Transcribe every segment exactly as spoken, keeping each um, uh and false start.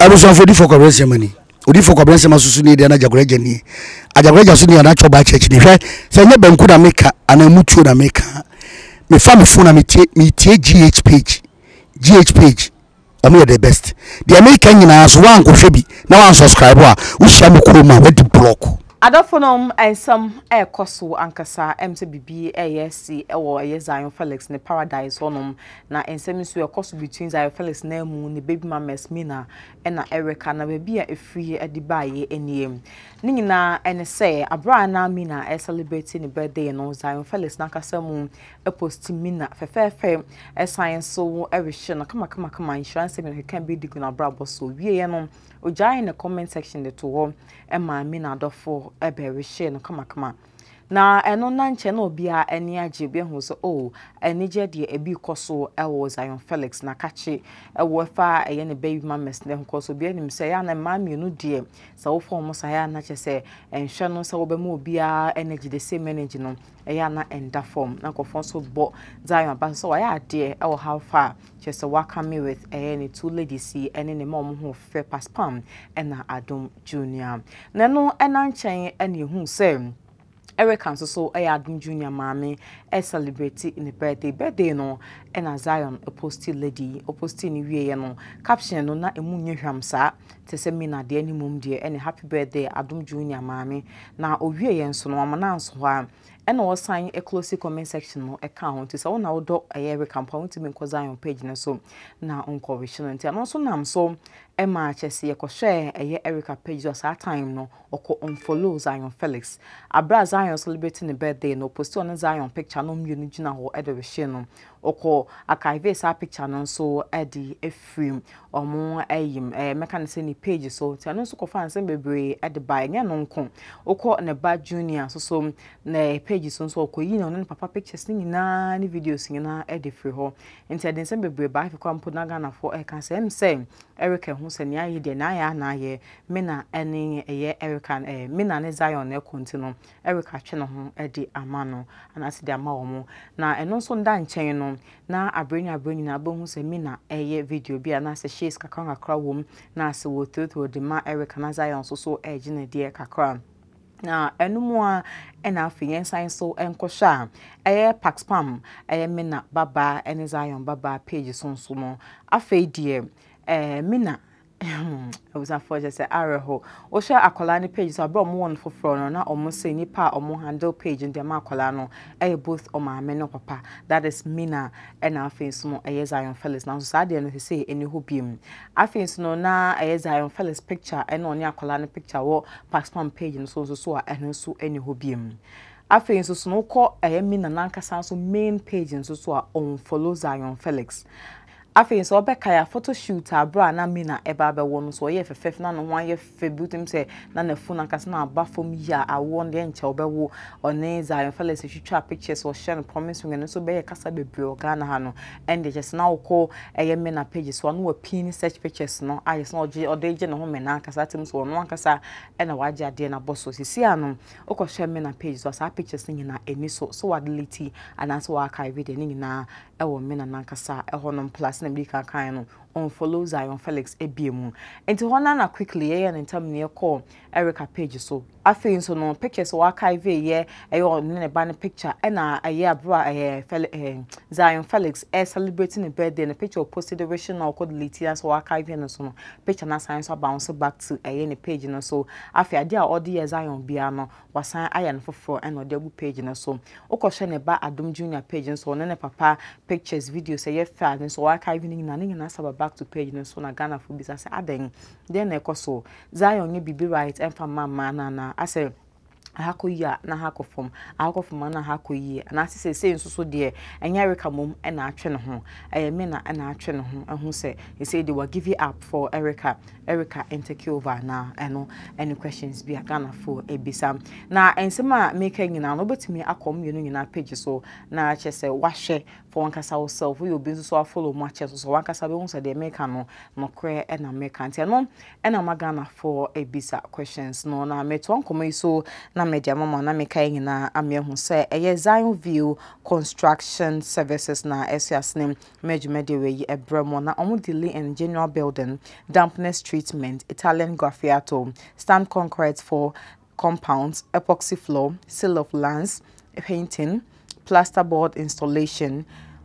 I was on for the for money. Udi for Cobranza Susuni, the Najagrejani. Ajagraja Sunni and Natural by Church. So I never could make and I moved to America. My family phone me take G H Page. G H Page. I'm the best. The American has one coffee. Now I'm subscriber. We shall come with the block. Adafonom and some air cosso ankasa M C B B A S C or Zionfelix ne paradise onum na ensemisu your cost between Zionfelix ne mu ne baby mamas mina and na Erica na baby a free a debaye any Nina and say a bra na mina a celebrating birthday and on Zionfelix nakasemu a post mina fair fair a science so every shana kama kama kama insurance can be digging a brabo so we no Oja in the comment section the two and my mina do for Eberry Shane, come, come. Now, I know none channel be a any Ajibian who's oh, and Niger dear a be cosso, I was Zionfelix, Nakachi, a warfare, a any baby mammas, then cosso be him say, and a mammy, you know, dear. So for Mosaya, Nature say, and Shannon saw be more be a energy the same energy, no, a yana and da form, Uncle Fonso bought Zion, but so I dear, oh, how far, just a welcome me with a any two ladies see, and any mom who fair past palm, and a Adam Junior. Nano and Unchain, and you who say. Erica so I Adam Junior Mammy a celebrity in the birthday birthday no and a Zion a posty lady or posting we no caption no na emunye hamsa te se me na de any mum dear and happy birthday Adam Junior Mammy na owie yen so no amana so ha and all sign a close comment section account is all now dot a Erica point to me cause Zion page na so na uncle vision and also nam so Emma Chessie, a share a year Erica page was our time no or call on follow Zionfelix. A bra Zion celebrating the birthday no post on Zion picture no munigina or Edwin or call a Kaivesa picture no so Eddie a film or more a mechanism page so Tanos Kofan and Baby at the by Nyanonko or call an a bad junior so some ne pages on so coin on papa pictures singing nine videos in an Eddie Freeho and Tedden Sembe by Compagana for a cancer same Erica. Senior, ye deny, na ye, Mina, any a year Erica, a Mina, and Zion, a continent, Erica Channel, Eddie Amano, and as the Amamo. Now, and also Dan Channel, now I bring a bringing a bones and Mina, a year video be an as a chaise cacanga crow womb, now so will through to demand Erica and Zion so so edging a dear cacra. Now, and no more. And our fiance and so and Kosha, a pax pam, a Mina, Baba, and Zion Baba pages on sumo. A fade dear, a Mina. I was unfortunate, say, Araho. Osha Akolani pages are brought more for Frona, almost say Nipa or more handle page in the Marcolano, a both on my men papa. That is Mina and our face more a Zionfelix. Now, Sadia and he say, and you who beam. I face no na a Zionfelix picture and on your Colani picture or past one page and so so and so any who beam. I think so, no call a Mina Nancasan's main page and so so on follow Zionfelix. I think so. Obekaya photo shoot a bra na mina eba be wonu so ye fefef na no wan ye febutim se na na phone anka na aba fom ya a won de enche obewo one Zionfelix twitwa pictures or share promise we so be ye kasa bebre o Ghana ha no and they just now call eye mina pages one we pin search pictures no I just no o de je no ho mina anka sa tim so won anka sa e na waje ade na boss so sisi anu o ko share mina pages so pictures ni na eni so so wa delete and as wa archive de ni na e wo mina anka sa e hono plus Nambika Kaino on follow Zionfelix A B M. And to one another quickly, and in term near call Erica Page so. I think so no pictures or archive ye a yon banner picture and a year bra a Zionfelix air celebrating a birthday and a picture of posted duration or code litians or archive and so picture na science or bounce back to a any page and so. After a dear or dear Zion Biano was signed iron for four and or double page and so. Oko shane ba Adam Junior page and so on papa pictures, videos, a year fair and so archiving in an inasaba back to page and so na Ghana for business adding. Then a coso Zion ye be right and for mamma nana. I said, Hako ya na hako form, hako form na hako ye, and as I say, so so dear, and Erica mum and our train home, a mina and our train home, and who say, he said they will give you up for Erica, Erica and take over now, and no any questions be a Ghana for a bisam. Now, and some making an over to me, I come you know in our pages, so now I just say, wash it. for one cassa yourself, we will be so follow matches, so one cassa won't say the American no cray and American, and I'm gonna for a bizarre questions. No, na met one come so na media mama na make in a amia who say a Zion View Construction Services na S S name, Major Mediway, a Bremon, na omu delay in general building, dampness treatment, Italian graffiato, stand concrete for compounds, epoxy floor, seal of lands, painting, plasterboard installation,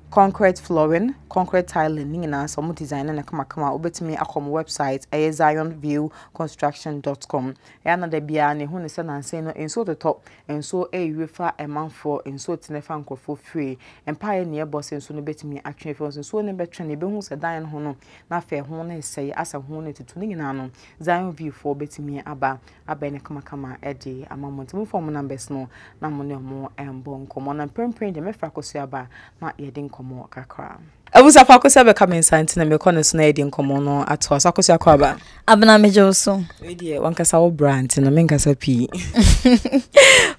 concrete flooring, concrete tiling, and some design and a come over me at home website, a zion view construction dot com. And the Biani, who is an insane and so the top, and so a refer a month for and so Tinefanco for free, and pioneer boss and soon bet me actually for and so number twenty bones a dying honor. Now fair honor say as a honor to tuning in Zion View for betting me about a benekamakama a day, a moment to move from numbers no, Namon more and bone common and print print the Mefracosia not yet in. I was a focus ever coming science and a corner snade in common at Sakosia Coba. Abanamejo so. One Casao Brandt and a Mincasa P.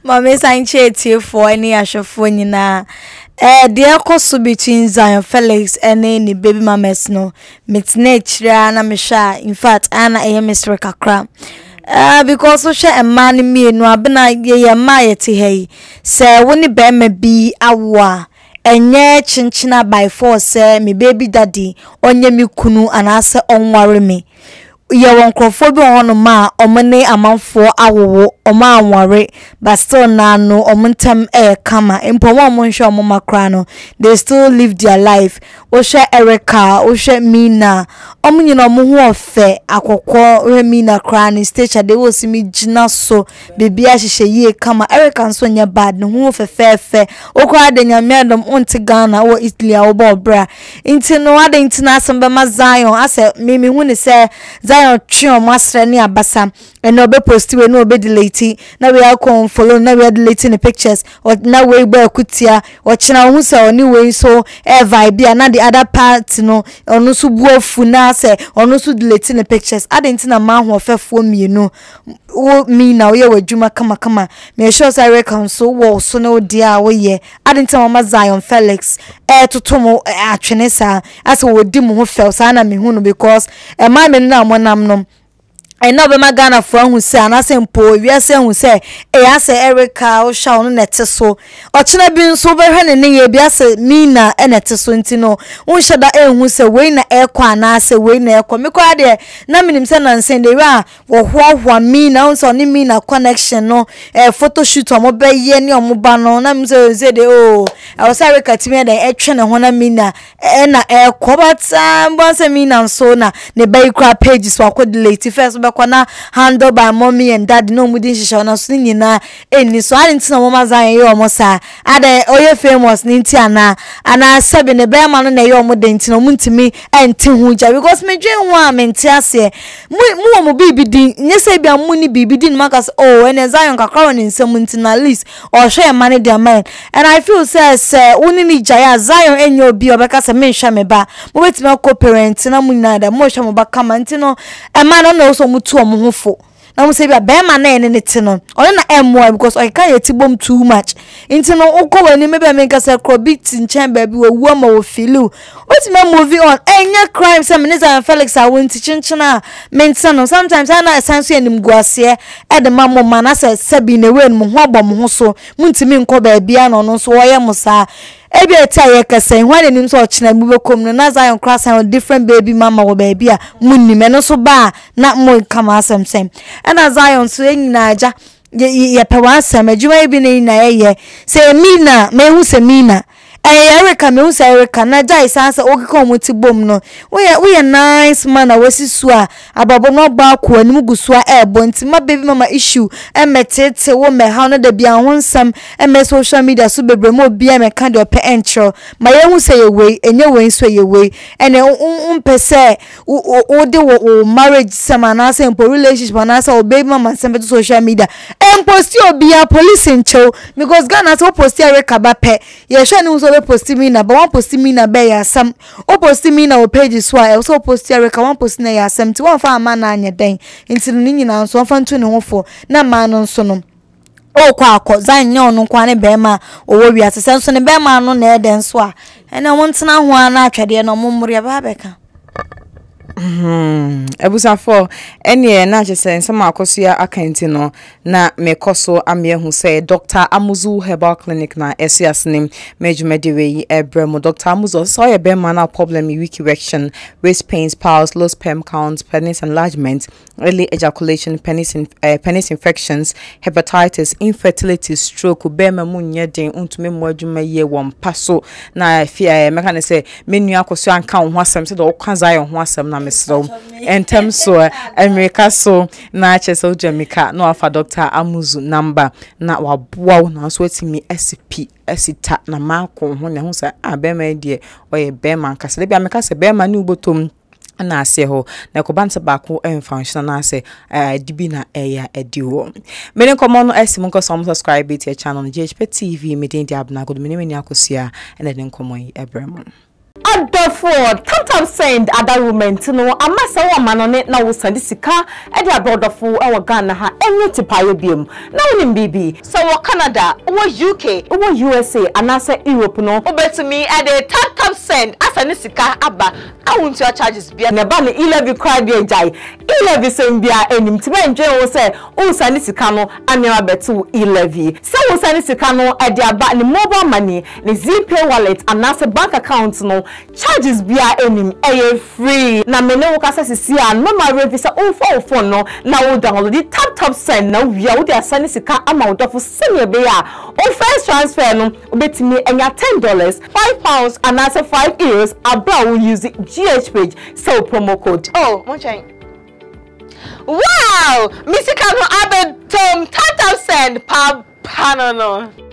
Mamma signed here for any ashophonia. Eh, dear cost between Zionfelix and any baby mammas no. Mits nature and a misha. In fact, Anna a Miss Ricker Cram. Uh, because so share a man me no abena ye my tea. Say, when the bear may be a war. Enye chinchina by force eh, mi baby daddy onye mi kunu anase onware mi ye wonkrofobia hono ma omene amanfo awowo oma anware but still na no omuntem eh kama empo mo nhwe omomakra no they still live their life o she Erica o she Mina omunye no mo ho ofe akokọ we Mina kra ni stage they wo simi jina so bibia hihye ye kama Erica nso nya bad no ho fefefe okwa de nya medom onti Ghana wo Italy wo bra inti no ade inti na asamba ma Zion ase me me hu ni se Zion trio masre ni abasa eno be posti we no be delete na we akon follow na we deleting the pictures or na we be akutia or china hu se oni we so e vibe na the other part no onu su buofu na se onu su deleting the pictures adentina ma ho ofefo mienu wo mi na we wadwuma kama kama me sure say reckon so wo so no dia wo ye adentina ma Zionfelix e totomo atwene sa ase wo di mo ho fel sa na me hu no because e ma me na monam no I know my Ghana from who say, and I say, Poor, we are saying who say, I say, Erica, or shall not so. Or China being so very handy, I say, Mina, and at a swintino. Who shall that aim who say, Wayne Airqua, and I say, Wayne Airqua, me quite there. Namin send and send the ra, or what one mean, I only mean a connection, no, a photo shoot or mobile yen or mobano, and I'm so zed. Oh, I was Erica to me at the action and Hona Mina, and Airqua, but I'm once a mean and so now, the Baker pages were quite late. First, kwana handle by mommy and daddy no mudin shisha na so nyina eni so ari ntina mama Zion ye omo sa ada oye famous ninti ana ana sabe ne be ma no na ye omo de ntina mu ntimi enti huja because me dwen ho amenti ase mu mu mo bibi din nyese bia mu ni bibi din makas oh ene Zion kakra ni nsem ntina list or share money their mind and I feel says uni ni jaya Zion enyo bi obeka se me hwa me ba mo betima ko parent na mu nyina da mo hwa mo ba kama ntino e ma no no so to amufo na we say be man na ene ne te no ona na emo because I can't yet bomb too much into no uko eni me be me ka say crobit nchem ba bi wo ma wo filu what me movie on enya crime say me Zionfelix I won teaching china me no sometimes I na sense enim guase e de mammo man na say sabi ne we mu ho abom ho so muntimi nko ba bia no no so wo ye mo sa ebi etaye kase hwan enim so ochina mubekom no na Zion cross and different baby mama wo baby a munni me no so ba na mo kama asem sem na Zion so enyina aja ye ye pewa asem adwuma bi ne na ye se Mina me hu se Mina eh Erica me hu se Erica na jai sansa okiko mu ti bom no we we nice man na wesi so a ababo no ba akwa nim guso a ebo ntima baby mama issue emetete wo me ha no da bia honsam em social media so bebre mo bia me kan de ope entro ma ye hu se ye we enye we so ye we ene umpese o de wo marriage semana se empo relationship na se baby mama sembe social media emposti obia police ncho because Ghana so posti Erica ba pe ye hwe ni so post me na but one post me na be ya sam o post me na o page so I also post Erica one post na ya sam ti one fa man na anya den nti no nyina so one fa ntu ne ho fo na man no so no o kwa kwa zain nyo nukwa ne bema uwo wia senso ne bema anu na eden swa ene wantina huwa na chadie na mumuri ya babeka mhm ebusafo enye na chese nsema akoso ya akenti no na mekoso amiehu se Doctor Amuzo Herbal Clinic na esiasnim mejumediwe ebremo Doctor Amuzo so ye be man problem weak erection, waist pains, pulse, low sperm counts, penis enlargement, early ejaculation, penis in, uh, penis infections, hepatitis, infertility, stroke be mamunye den untume mwadwuma ye won paso na fia meka ne se menu akoso anka ho asem se do kwanza ye ho asem na so and term so America so na cheso Jamaica no afa Doctor Amuzo number na waboa na so etimi S P esita na mako ho ne ho sa abema die oye bema nkase bia meka se bema ni ubotom na ase ho na kobanse bako enfunction na ase dibi na eya ediwo meni komo no esi munko som subscribe to your channel J H P T V meden dia abna godo meni meni akosia and then komo ebrem other forward sometimes send other women to know amasa wa manone na wo send sika e dey brother fu e wo Ghana ha enye tipaye biem na wonim bibi so wo Canada wo U K wo U S A anase Europe no obetumi e dey tap send asane sika aba awuntu charges bia na ba ne eleven cry bia jai eleven send bia enim ti benje wo se wo send sika no anira betu eleven so wo send sika no e dey aba ni mobile money ni Zipay wallet anase bank account no charges bia enim eye free na mene wo kasa sisi a no ma revisa ofo ofo no na wo download the tap tap send na wia wo dia send sika ama wo dofo sene be ya o first transfer no obetimi enya ten dollars five pounds and as five euros abra wo use G H Page so promo code oh monchan wow misika no abe tom tap tap send pa panano